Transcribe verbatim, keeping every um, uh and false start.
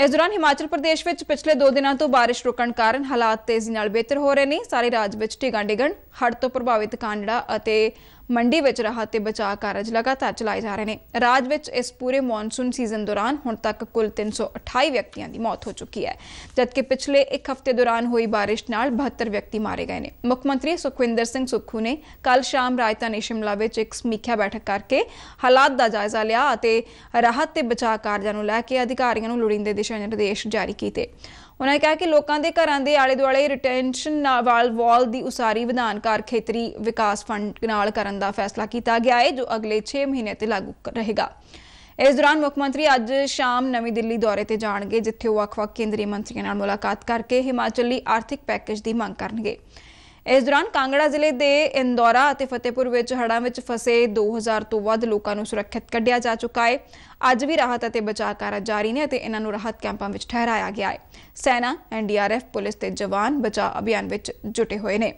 इस दौरान हिमाचल प्रदेश में पिछले दो दिनों तो बारिश रुकण कारण हालात तेजी नाल बेहतर हो रहे हैं। सारे राज्य में ढिगां डिगण हड़ तो प्रभावित कांगड़ा अते मंडी में राहत ते बचाव कार्य लगातार चलाए जा रहे हैं। राज्य में इस पूरे मॉनसून सीजन दौरान हुण तक कुल तीन सौ अठाई व्यक्तियों की मौत हो चुकी है, जबकि पिछले एक हफ्ते दौरान हुई बारिश नाल बहत्तर व्यक्ति मारे गए हैं। मुख्यमंत्री सुखविंदर सिंह सुखू ने कल शाम राजधानी शिमला में एक समीक्षा बैठक करके हालात का जायजा लिया अते राहत ते बचाव कार्यां नूं लै के अधिकारियों नूं लोड़ींदे दिशा निर्देश जारी किए। उन्होंने कहा कि लोगों के घरों के आले दुआले रिटेंशन वाल वॉल की उसारी विधानकार खेतरी विकास फंड नाल करन दा फैसला किया गया है, जो अगले छे महीने तक लागू रहेगा। इस दौरान मुख्यमंत्री अज शाम नवी दिल्ली दौरे ते जाणगे, जिथे वह वख-वख केंद्रीय मंत्रियों नाल मुलाकात करके हिमाचल लई आर्थिक पैकेज की मांग करनगे। इस दौरान कांगड़ा जिले के इंदौरा और फतेहपुर हड़ां में फसे दो हज़ार तो वध लोगों को सुरक्षित कढ़िया जा चुका है। अज भी राहत और बचाव कार्य जारी ने, इन्हां नूं राहत कैंपां में ठहराया गया है। सेना N D R F police के जवान बचाव अभियान में जुटे हुए हैं।